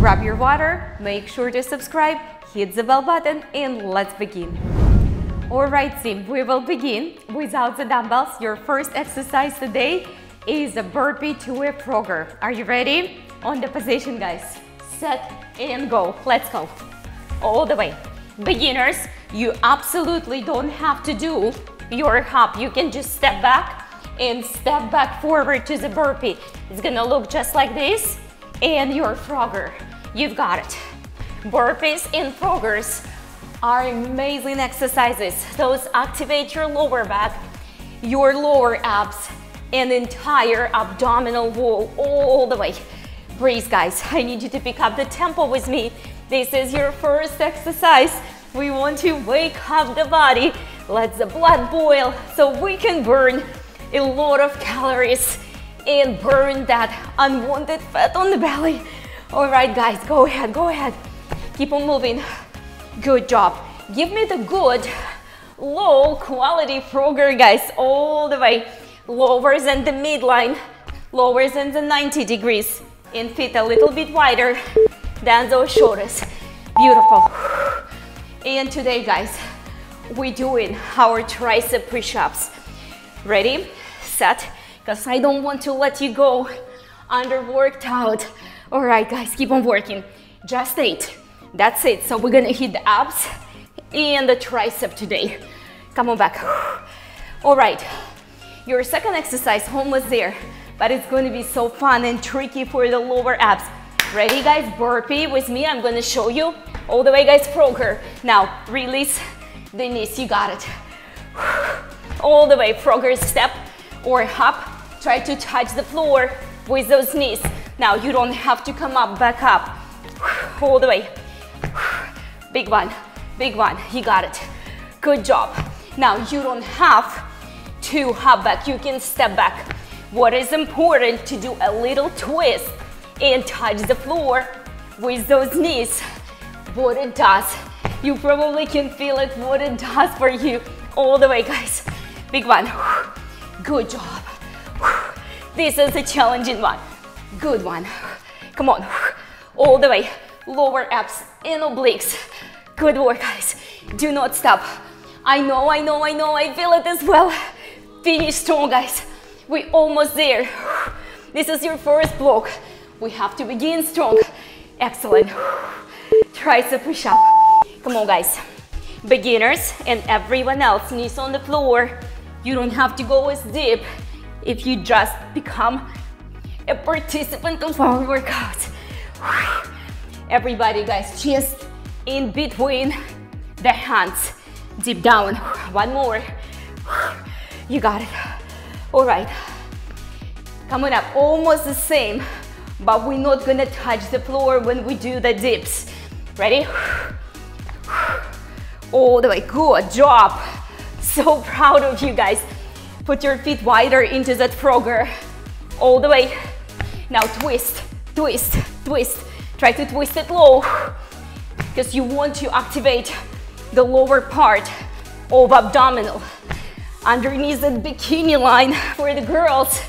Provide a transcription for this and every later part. Grab your water, make sure to subscribe, hit the bell button, and let's begin. Alright team, we will begin without the dumbbells. Your first exercise today is a burpee to a progress. Are you ready? On the position, guys. Set and go. Let's go. All the way. Beginners, you absolutely don't have to do your hop. You can just step back and step back forward to the burpee. It's gonna look just like this. And your frogger. You've got it. Burpees and froggers are amazing exercises. Those activate your lower back, your lower abs, and entire abdominal wall all the way. Breathe, guys. I need you to pick up the tempo with me. This is your first exercise. We want to wake up the body. Let the blood boil so we can burn a lot of calories and burn that unwanted fat on the belly. All right, guys, go ahead, go ahead. Keep on moving. Good job. Give me the good, low quality progress, guys, all the way. Lower than the midline, lower than the 90 degrees, and feet a little bit wider than those shoulders. Beautiful. And today, guys, we're doing our tricep push-ups. Ready, set, because I don't want to let you go underworked out. All right, guys, keep on working. Just 8. That's it. So we're gonna hit the abs and the tricep today. Come on back. All right, your second exercise, almost there, but it's gonna be so fun and tricky for the lower abs. Ready, guys? Burpee with me. I'm gonna show you. All the way, guys, frogger. Now, release the knees. You got it. All the way, frogger step or hop. Try to touch the floor with those knees. Now, you don't have to come up, back up. All the way. Big one, big one. You got it. Good job. Now, you don't have to hop back. You can step back. What is important to do a little twist and touch the floor with those knees. What it does. You probably can feel it, what it does for you. All the way, guys. Big one. Good job. This is a challenging one. Good one. Come on. All the way. Lower abs and obliques. Good work, guys. Do not stop. I know, I know, I know. I feel it as well. Finish strong, guys. We're almost there. This is your first block. We have to begin strong. Excellent. Tricep push-up. Come on, guys. Beginners and everyone else, knees on the floor. You don't have to go as deep if you just become a participant of our workout. Everybody, guys, chest in between the hands. Deep down. One more. You got it. All right. Coming up, almost the same, but we're not gonna touch the floor when we do the dips. Ready? All the way. Good job. So proud of you guys. Put your feet wider into that frogger. All the way. Now twist, twist, twist. Try to twist it low because you want to activate the lower part of abdominal. Underneath the bikini line for the girls.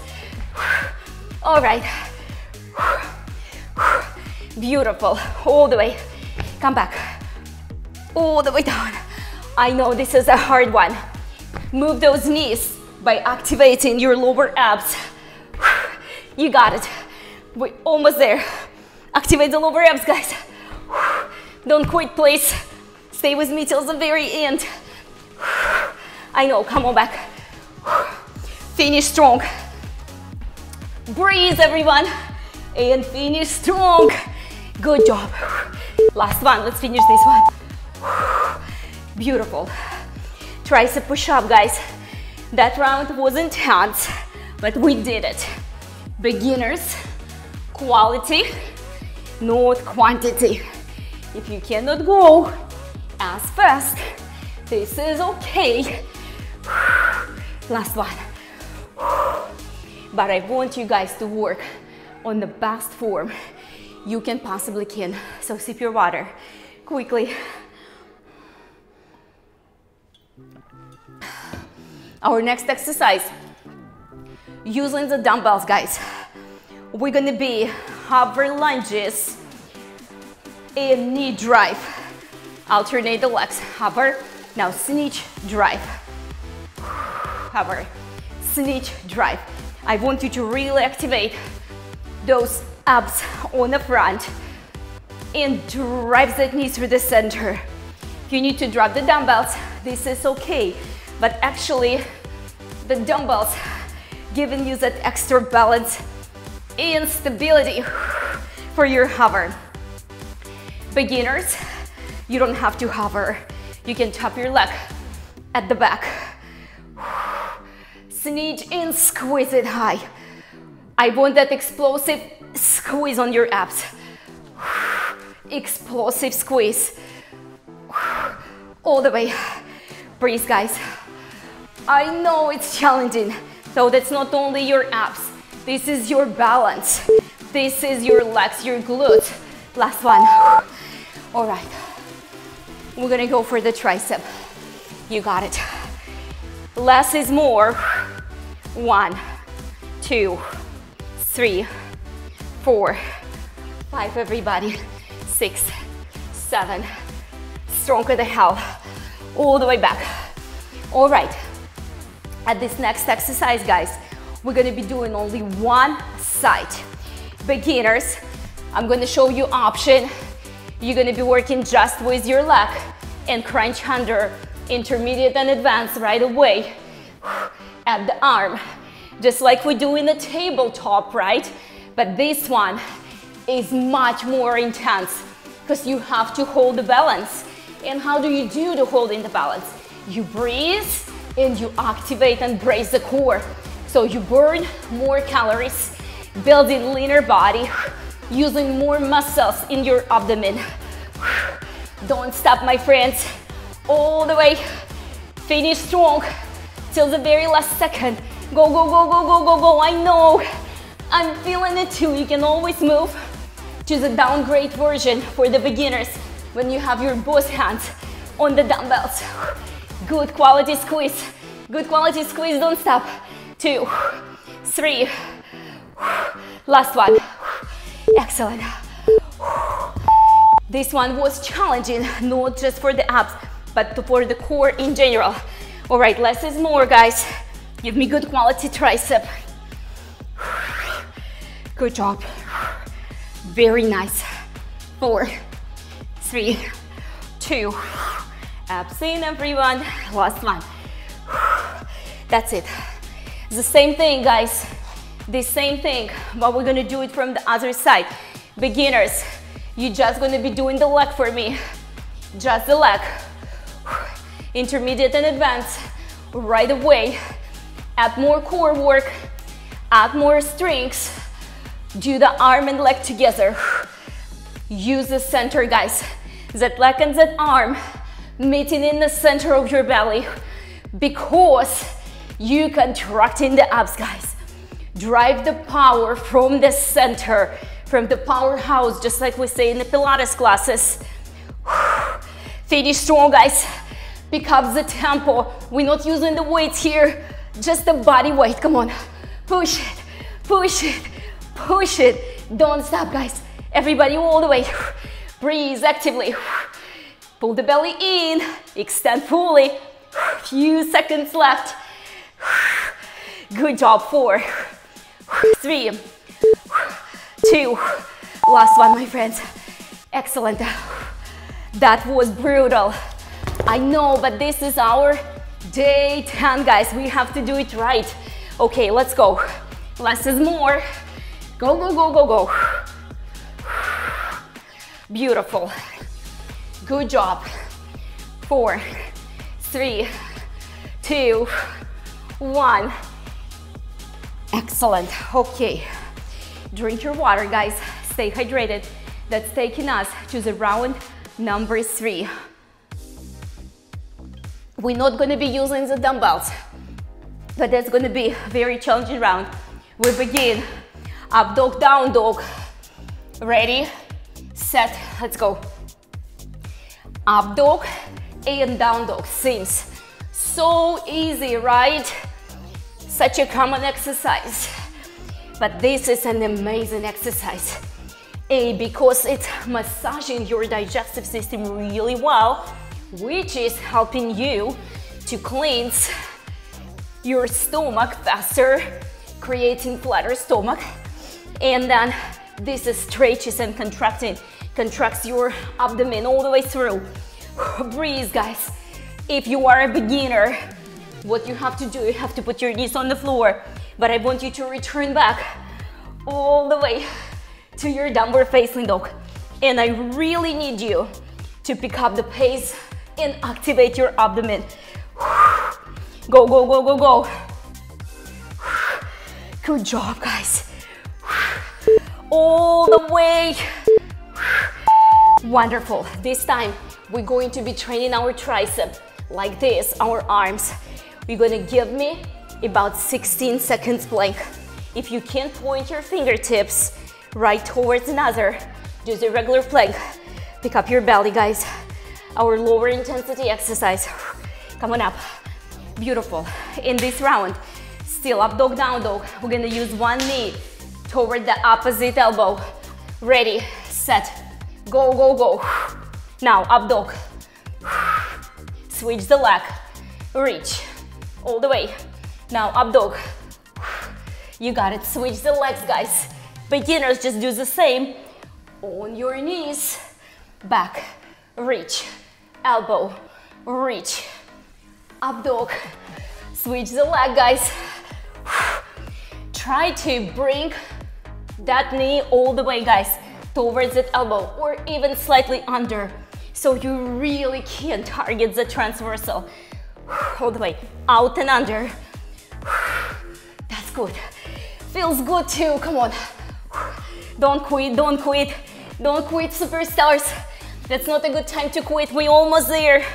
All right. Beautiful. All the way. Come back. All the way down. I know this is a hard one. Move those knees by activating your lower abs. You got it. We're almost there. Activate the lower abs, guys. Don't quit, please. Stay with me till the very end. I know, come on back. Finish strong. Breathe, everyone. And finish strong. Good job. Last one, let's finish this one. Beautiful. Tricep push-up, guys. That round was intense, but we did it. Beginners, quality, not quantity. If you cannot go as fast, this is okay. Last one. But I want you guys to work on the best form you can possibly can. So sip your water quickly. Our next exercise, using the dumbbells, guys. We're gonna be hover lunges and knee drive. Alternate the legs, hover, now snitch drive. Hover, snitch drive. I want you to really activate those abs on the front and drive that knee through the center. You need to drop the dumbbells, this is okay, but actually the dumbbells giving you that extra balance and stability for your hover. Beginners, you don't have to hover, you can tap your leg at the back. Snitch and squeeze it high. I want that explosive squeeze on your abs. Explosive squeeze. All the way. Breathe, guys. I know it's challenging. So that's not only your abs. This is your balance. This is your legs, your glutes. Last one. All right. We're gonna go for the tricep. You got it. Less is more. 1, 2, 3, 4, 5, everybody. 6, 7. Stronger the hell. All the way back. All right. At this next exercise, guys, we're gonna be doing only one side. Beginners, I'm gonna show you option. You're gonna be working just with your leg and crunch under. Intermediate and advanced right away at the arm, just like we do in the tabletop, right? But this one is much more intense because you have to hold the balance. And how do you do to holding the balance? You breathe and you activate and brace the core. So you burn more calories, building leaner body, using more muscles in your abdomen. Don't stop, my friends. All the way, finish strong till the very last second. Go, go, go, go, go, go, go. I know, I'm feeling it too. You can always move to the downgrade version for the beginners when you have your both hands on the dumbbells. Good quality squeeze, good quality squeeze, don't stop. 2, 3, last one, excellent. This one was challenging, not just for the abs, but for the core in general. All right, less is more, guys. Give me good quality tricep. Good job. Very nice. 4, 3, 2. Abs in, everyone. Last one. That's it. The same thing, guys. The same thing, but we're gonna do it from the other side. Beginners, you're just gonna be doing the leg for me. Just the leg. Intermediate and advanced, right away. Add more core work, add more strength. Do the arm and leg together. Use the center, guys. That leg and that arm meeting in the center of your belly because you contracting the abs, guys. Drive the power from the center, from the powerhouse, just like we say in the Pilates classes. Finish strong, guys. Pick up the tempo. We're not using the weights here, just the body weight. Come on, push it, push it, push it. Don't stop, guys. Everybody all the way. Breathe actively. Pull the belly in, extend fully. Few seconds left. Good job. 4, 3, 2. Last one, my friends. Excellent. That was brutal. I know, but this is our day 10, guys. We have to do it right. Okay, let's go. Less is more. Go, go, go, go, go. Beautiful. Good job. 4, 3, 2, 1. Excellent. Okay. Drink your water, guys. Stay hydrated. That's taking us to the round number 3. We're not gonna be using the dumbbells, but that's gonna be a very challenging round. We begin up dog, down dog. Ready, set, let's go. Up dog and down dog. Seems so easy, right? Such a common exercise, but this is an amazing exercise. because it's massaging your digestive system really well, which is helping you to cleanse your stomach faster, creating flatter stomach. And then this stretches and contracts your abdomen all the way through. Breathe, guys. If you are a beginner, what you have to do, you have to put your knees on the floor, but I want you to return back all the way to your downward facing dog. And I really need you to pick up the pace and activate your abdomen. Go, go, go, go, go. Good job, guys. All the way. Wonderful. This time, we're going to be training our tricep like this, our arms. You're gonna give me about 16 seconds plank. If you can't point your fingertips right towards another, just a regular plank. Pick up your belly, guys. Our lower intensity exercise. Come on up. Beautiful. In this round, still up dog, down dog. We're gonna use one knee toward the opposite elbow. Ready, set, go, go, go. Now, up dog. Switch the leg. Reach. All the way. Now up dog. You got it. Switch the legs, guys. Beginners, just do the same. On your knees. Back. Reach. Elbow. Reach. Up dog. Switch the leg, guys. Try to bring that knee all the way, guys, towards that elbow or even slightly under. So you really can target the transversal. All the way, out and under. That's good. Feels good too, come on. Don't quit, don't quit. Don't quit, superstars. That's not a good time to quit, we're almost there.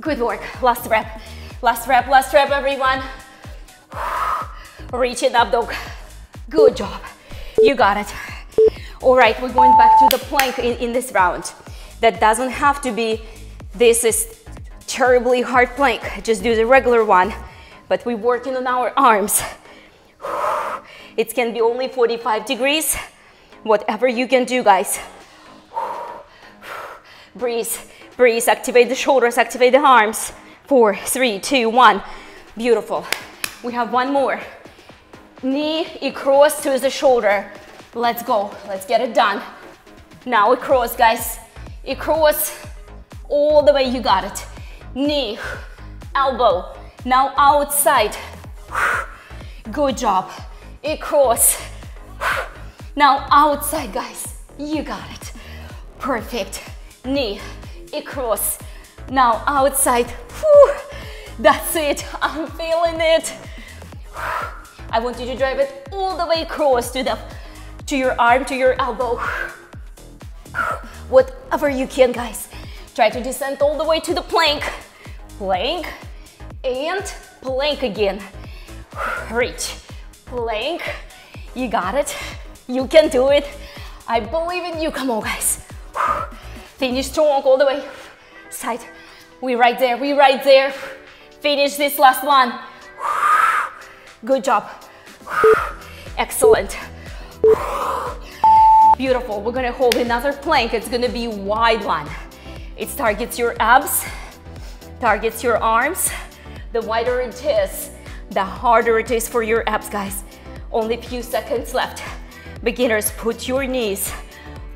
Good work, last rep. Last rep, last rep, everyone. Reach it up, dog. Good job, you got it. All right, we're going back to the plank in this round. That doesn't have to be, this is terribly hard plank, just do the regular one, but we're working on our arms. It can be only 45 degrees, whatever you can do, guys. Breathe, breathe, activate the shoulders, activate the arms. 4, 3, 2, 1. Beautiful. We have one more. Knee across to the shoulder. Let's go, let's get it done. Now across, guys, across all the way, you got it. Knee, elbow, now outside. Good job. Across. Now outside, guys. You got it. Perfect. Knee, across. Now outside. That's it. I'm feeling it. I want you to drive it all the way across to your arm, to your elbow. Whatever you can, guys. Try to descend all the way to the plank. Plank and plank again. Reach. Plank. You got it. You can do it. I believe in you. Come on, guys. Finish strong all the way. Side. We're right there. We're right there. Finish this last one. Good job. Excellent. Beautiful. We're gonna hold another plank. It's gonna be a wide one. It targets your abs, targets your arms. The wider it is, the harder it is for your abs, guys. Only a few seconds left. Beginners, put your knees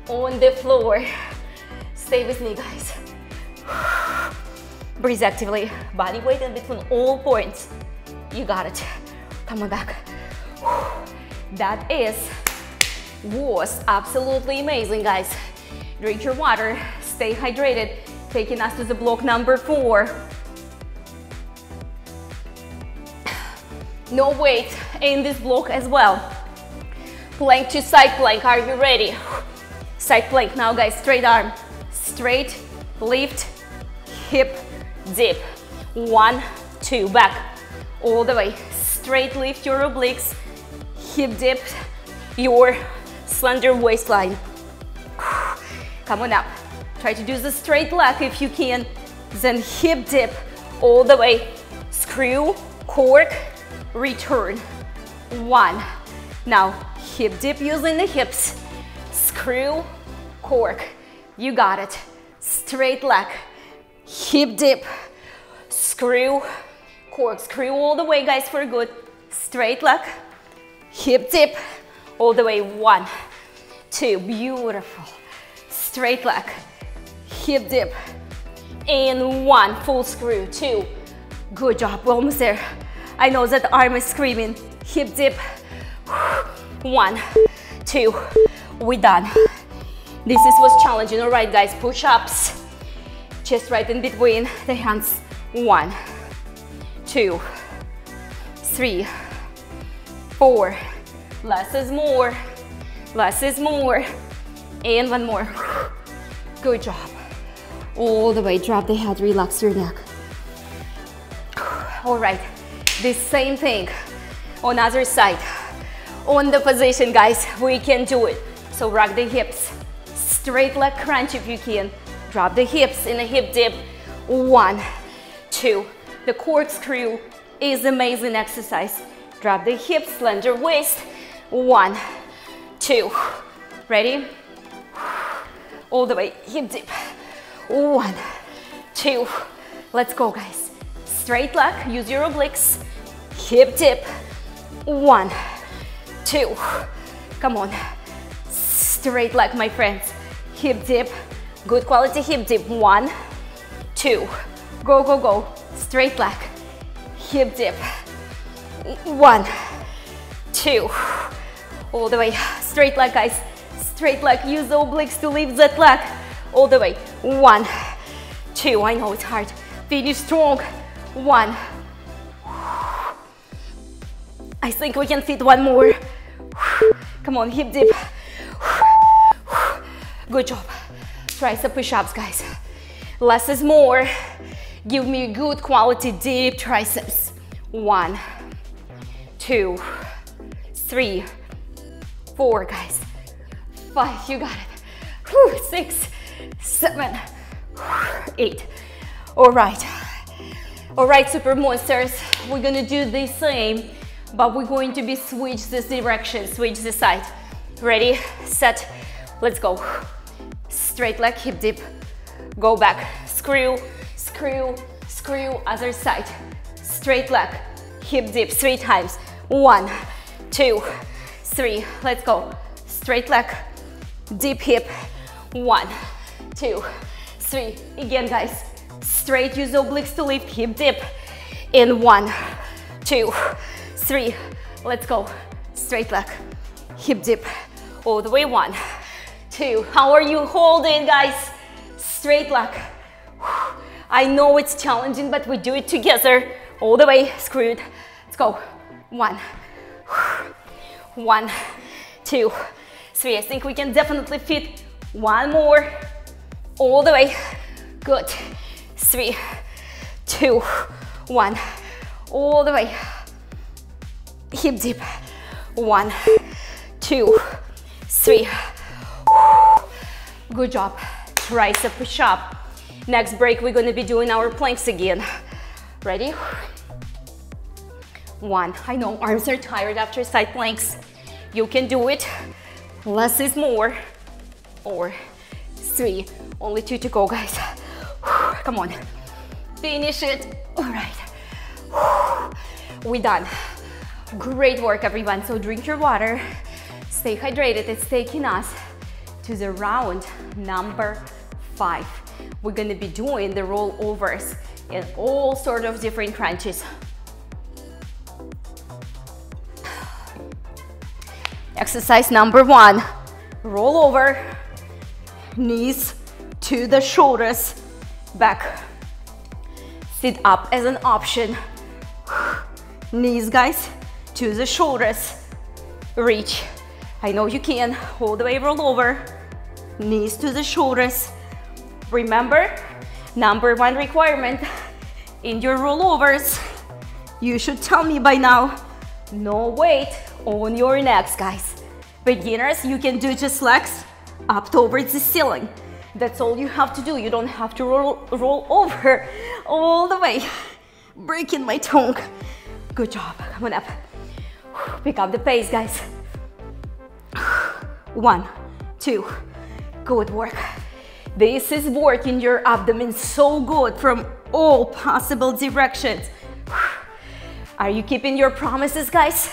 on the floor. Stay with me, guys. Breathe actively. Body weight in between all points. You got it. Come on back. That was absolutely amazing, guys. Drink your water. Stay hydrated, taking us to the block number 4. No weight in this block as well. Plank to side plank, are you ready? Side plank, now guys, straight arm. Straight, lift, hip, dip. 1, 2, back. All the way. Straight lift your obliques, hip dip your slender waistline. Come on up. Try to do the straight leg if you can, then hip dip all the way. Screw, cork, return. 1. Now Hip dip using the hips. Screw, cork. You got it. Straight leg. Hip dip. Screw, cork. Screw all the way, guys, for good. Straight leg. Hip dip. All the way. 1, 2. Beautiful. Straight leg. Hip dip. And 1. Full screw. 2. Good job. We're almost there. I know that the arm is screaming. Hip dip. 1, 2. We're done. This was challenging. All right, guys. Push-ups. Chest right in between the hands. 1, 2, 3, 4. Less is more. Less is more. And 1 more. Good job. All the way. Drop the head. Relax your neck. All right. The same thing. On the other side. On the position, guys. We can do it. So rock the hips. Straight leg crunch if you can. Drop the hips in a hip dip. 1, 2. The corkscrew is amazing exercise. Drop the hips. Slant your waist. 1, 2. Ready? All the way. Hip dip. 1, 2. Let's go, guys. Straight leg. Use your obliques. Hip dip. 1, 2. Come on. Straight leg, my friends. Hip dip. Good quality hip dip. 1, 2. Go, go, go. Straight leg. Hip dip. 1, 2. All the way. Straight leg, guys. Straight leg. Use the obliques to lift that leg. All the way. 1, 2. I know it's hard. Finish strong. 1. I think we can fit 1 more. Come on, hip dip. Good job. Try some push-ups, guys. Less is more. Give me good quality deep triceps. 1, 2, 3, 4, guys. 5, you got it. 6, 7, 8. All right. All right, super monsters. We're gonna do the same, but we're going to be switch this direction, switch the side. Ready, set, let's go. Straight leg, hip dip. Go back, screw, screw, screw, other side. Straight leg, hip dip, 3 times. 1, 2, 3, let's go. Straight leg, deep hip. 1, 2, 3. Again, guys. Straight, use the obliques to lift, hip dip. And 1, 2, 3. Let's go. Straight leg, hip dip. All the way. 1, 2. How are you holding, guys? Straight leg. I know it's challenging, but we do it together. All the way. Screw it. Let's go. 1, 2, 3. I think we can definitely fit 1 more. All the way. Good. 3, 2, 1. All the way. Hip dip. 1, 2, 3. Good job. Tricep push-up. Next break, we're gonna be doing our planks again. Ready? 1. I know arms are tired after side planks. You can do it. Less is more. 4, 3. Only 2 to go, guys. Come on. Finish it. All right. We're done. Great work, everyone. So drink your water. Stay hydrated. It's taking us to the round number 5. We're gonna be doing the rollovers and all sort of different crunches. Exercise number 1. Roll over. Knees to the shoulders. Back. Sit up as an option. Knees, guys, to the shoulders. Reach. I know you can. All the way, roll over. Knees to the shoulders. Remember, number 1 requirement in your rollovers. You should tell me by now, no weight on your necks, guys. Beginners, you can do just legs up towards the ceiling. That's all you have to do. You don't have to roll over all the way. Breaking my tongue. Good job. Come on up. Pick up the pace, guys. 1, 2, good work. This is working your abdomen so good from all possible directions. Are you keeping your promises, guys?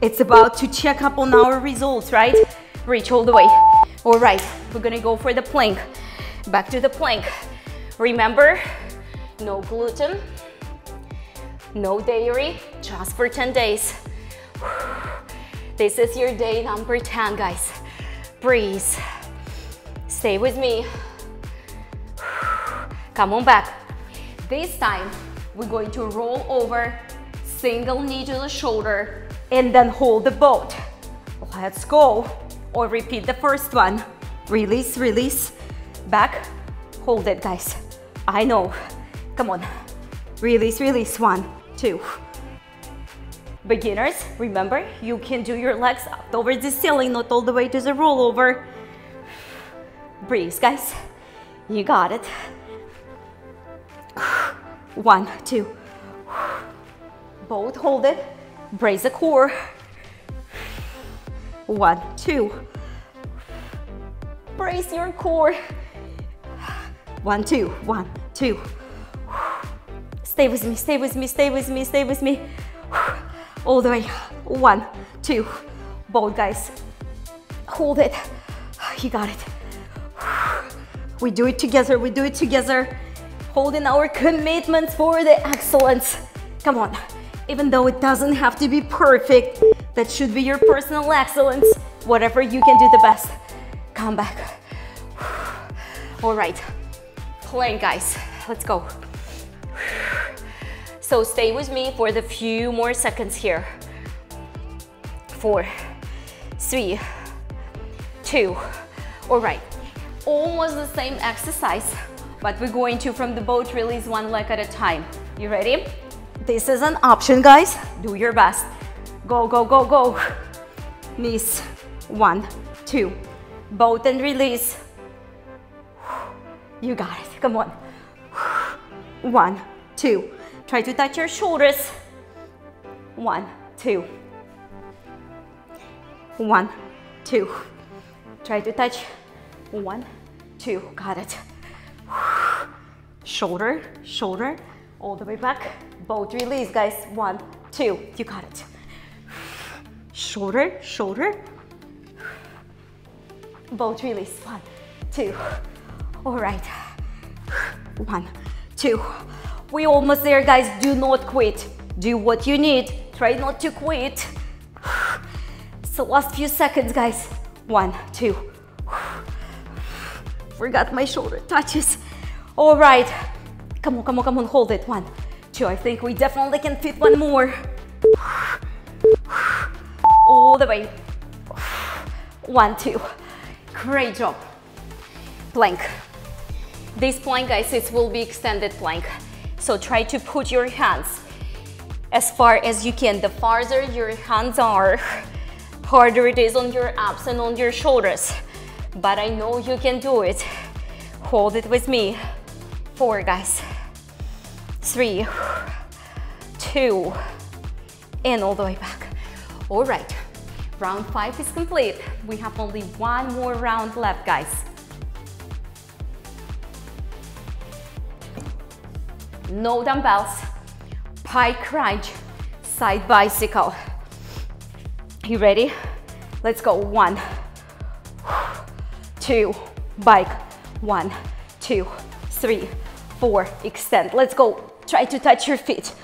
It's about to check up on our results, right? Reach all the way. All right, we're gonna go for the plank. Back to the plank. Remember, no gluten, no dairy, just for 10 days. This is your day number 10, guys. Breathe. Stay with me. Come on back. This time, we're going to roll over, single knee to the shoulder, and then hold the boat. Let's go. Or repeat the first one. Release, release. Back. Hold it, guys. I know. Come on. Release, release. 1, 2. Beginners, remember, you can do your legs up towards the ceiling, not all the way to the rollover. Breathe, guys. You got it. 1, 2. Both hold it. Brace the core. 1, 2. Brace your core. 1, 2. 1, 2. Stay with me, stay with me, stay with me, stay with me. All the way. 1, 2. Both, guys. Hold it. You got it. We do it together, we do it together. Holding our commitments for the excellence. Come on. Even though it doesn't have to be perfect, that should be your personal excellence. Whatever you can do the best. Come back. All right. Plank, guys. Let's go. So stay with me for the few more seconds here. 4, 3, 2. All right. Almost the same exercise, but we're going to, from the boat, release one leg at a time. You ready? This is an option, guys. Do your best. Go, go, go, go. Knees. 1, 2. Boat and release. You got it. Come on. 1, 2. Try to touch your shoulders. 1, 2. 1, 2. Try to touch. 1, 2, got it. Shoulder, shoulder, all the way back. Both release, guys. 1, 2, you got it. Shoulder, shoulder. Both release. 1, 2. All right. 1, 2. We're almost there, guys. Do not quit. Do what you need. Try not to quit. So last few seconds, guys. 1, 2. Forgot my shoulder touches. All right. Come on, come on, come on. Hold it. 1, 2. I think we definitely can fit one more. All the way. 1, 2. Great job. Plank. This plank, guys, it will be extended plank. So try to put your hands as far as you can. The farther your hands are, harder it is on your abs and on your shoulders. But I know you can do it. Hold it with me. 4, guys. 3, 2, and all the way back. All right, round 5 is complete. We have only one more round left, guys. No dumbbells, pie crunch, side bicycle. You ready? Let's go. 1, 2, bike. 1, 2, 3, 4, extend. Let's go. Try to touch your feet.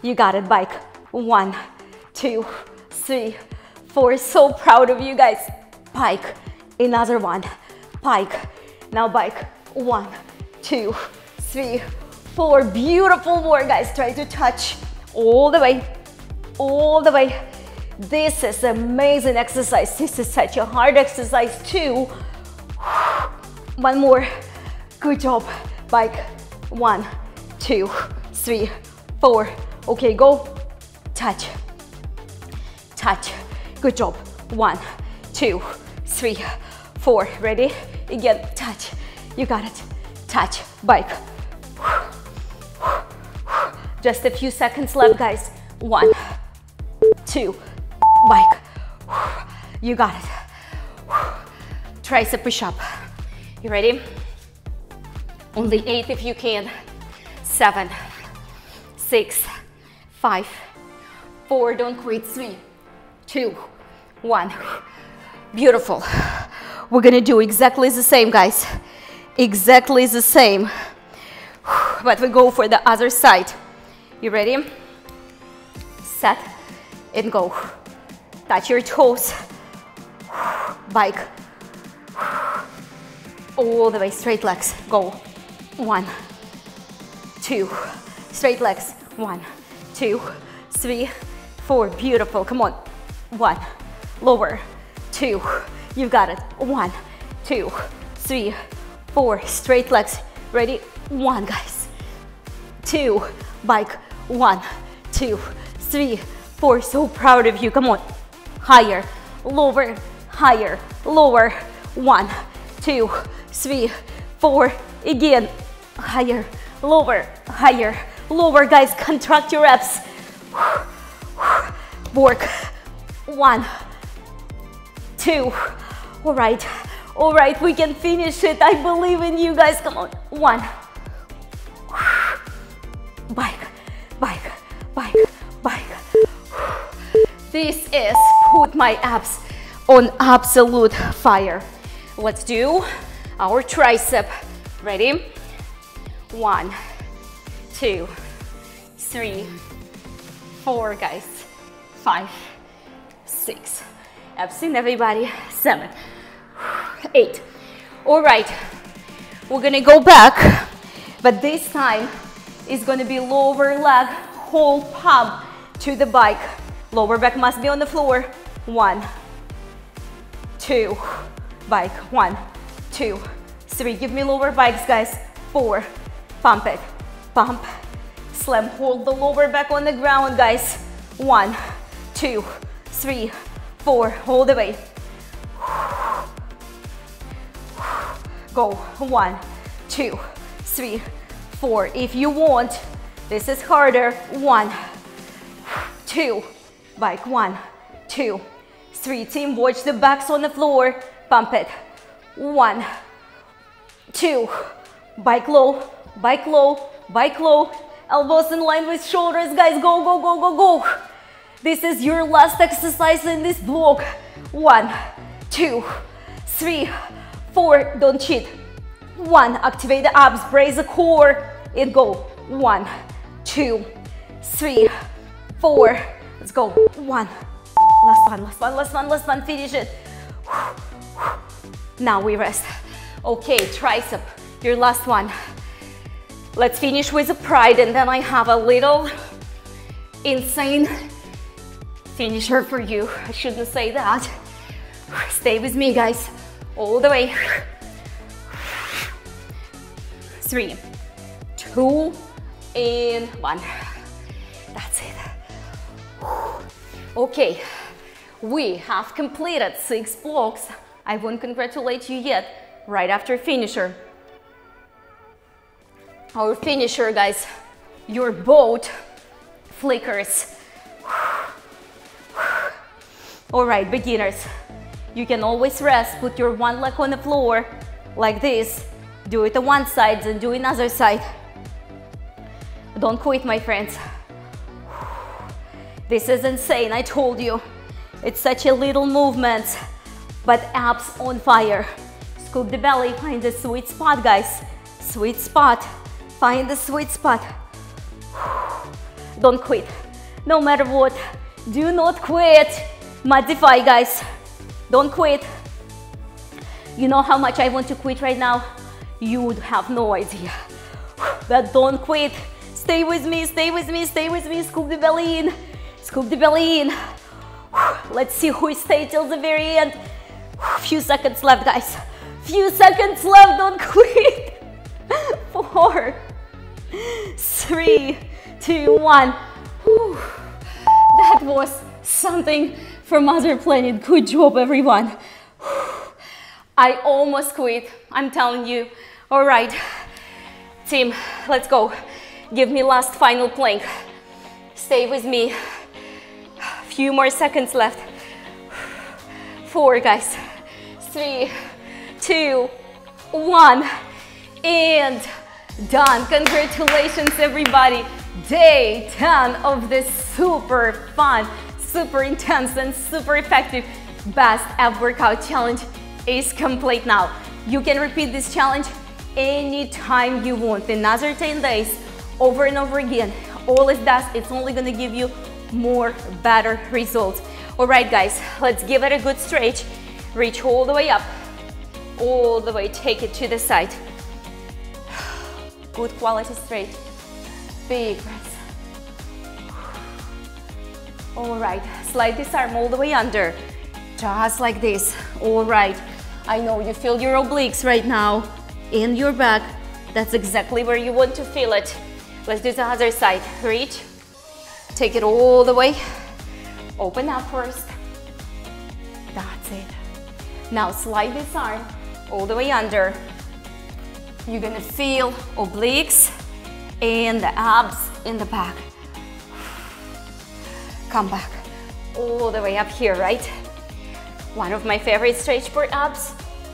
You got it, bike. 1, 2, 3, 4. So proud of you guys. Bike. Another one. Bike. Now bike. 1, 2, 3, 4. Beautiful work, guys. Try to touch all the way. All the way. This is amazing exercise. This is such a hard exercise too. One more. Good job. Bike. 1, 2, 3, 4. Okay, go. Touch. Touch. Good job. 1, 2, 3, 4. Ready? Again. Touch. You got it. Touch. Bike. Just a few seconds left, guys. 1, 2. Bike. You got it. Tricep push-up. You ready? Only 8 if you can. 7, 6, 5, 4, don't quit, 3, 2, 1. Beautiful. We're gonna do exactly the same, guys. Exactly the same. But we go for the other side. You ready? Set and go. Touch your toes. Bike. All the way, straight legs. Go. 1, 2. Straight legs. 1, 2, 3, 4. Beautiful. Come on. 1. Lower. 2. You've got it. 1, 2, 3, 4. Straight legs. Ready? 1, guys. 2. Bike. 1, 2, 3, 4. So proud of you. Come on. Higher. Lower. Higher. Lower. 1, 2, 3, 4. Again. Higher. Lower. Higher. Lower, guys. Contract your abs. Work. 1, 2. All right. All right. We can finish it. I believe in you guys. Come on. 1. Bike. Bike. Bike. Bike. This is put my abs on absolute fire. Let's do our tricep. Ready? 1, 2, 3, 4, guys. 5, 6. Abs in everybody. 7, 8. All right. We're going to go back, but this time is going to be lower leg, whole pump to the bike. Lower back must be on the floor. 1, 2. Bike. 1, 2, 3. Give me lower bikes, guys. 4. Pump it. Pump. Slam. Hold the lower back on the ground, guys. 1, 2, 3, 4. All the way. Go. 1, 2, 3, 4. If you want, this is harder. 1, 2. Bike. 1, 2, 3. Team, watch the backs on the floor. Pump it. 1, 2. Bike low. Bike low. Bike low. Elbows in line with shoulders, guys. Go, go, go, go, go. This is your last exercise in this block. 1, 2, 3, 4. Don't cheat. 1. Activate the abs. Brace the core. And go. 1, 2, 3, 4. Let's go. 1. Last one, last one, last one, last one. Finish it. Now we rest. Okay, tricep. Your last one. Let's finish with a pride, and then I have a little insane finisher for you. I shouldn't say that. Stay with me, guys. All the way. 3, 2, and 1. That's it. Okay, we have completed 6 blocks. I won't congratulate you yet. Right after finisher. Our finisher, guys, your boat flickers. All right, beginners, you can always rest. Put your one leg on the floor like this. Do it on one side, then do another side. Don't quit, my friends. This is insane, I told you. It's such a little movement, but abs on fire. Scoop the belly, find the sweet spot, guys. Sweet spot. Find the sweet spot. Don't quit. No matter what, do not quit. Modify, guys. Don't quit. You know how much I want to quit right now? You would have no idea. But don't quit. Stay with me, stay with me, stay with me. Scoop the belly in. Scoop the belly in. Let's see who stays till the very end. Few seconds left, guys. Few seconds left. Don't quit. 4, 3, 2, 1. Whew. That was something from Mother Planet. Good job, everyone. Whew. I almost quit, I'm telling you. All right, team, let's go. Give me last final plank. Stay with me. Few more seconds left. forward, guys. 3, 2, 1, and done. Congratulations, everybody. Day 10 of this super fun, super intense, and super effective Best Ab Workout Challenge is complete now. You can repeat this challenge anytime you want. Another 10 days, over and over again. All it does, it's only gonna give you more better results. All right, guys, let's give it a good stretch. Reach all the way up, all the way, take it to the side. Good quality stretch. Big breaths. All right, slide this arm all the way under, just like this. All right, I know you feel your obliques right now in your back. That's exactly where you want to feel it. Let's do the other side. Reach, take it all the way, open up first. That's it. Now slide this arm all the way under. You're gonna feel obliques and the abs in the back. Come back all the way up here, right? One of my favorite stretch for abs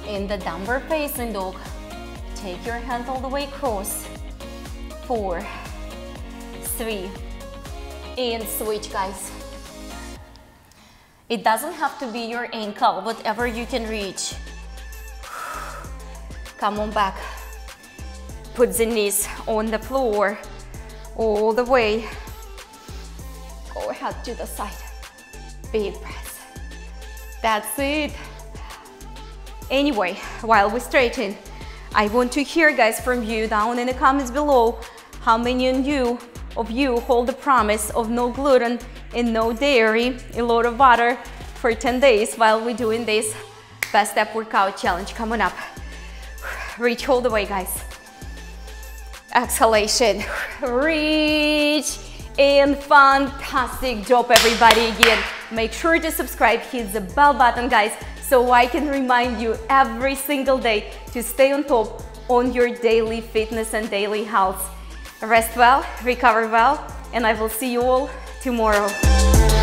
in the downward facing dog. Take your hand all the way across. 4, 3, and switch, guys. It doesn't have to be your ankle, whatever you can reach. Come on back. Put the knees on the floor all the way. Go ahead to the side. Big breath. That's it. Anyway, while we're stretching, I want to hear, guys, from you down in the comments below, how many of you hold the promise of no gluten and no dairy, a lot of water for 10 days while we're doing this Best Ab Workout Challenge. Come on up. Reach all the way, guys. Exhalation. Reach. And fantastic job, everybody. Again, make sure to subscribe, hit the bell button, guys, so I can remind you every single day to stay on top on your daily fitness and daily health. Rest well, recover well, and I will see you all tomorrow.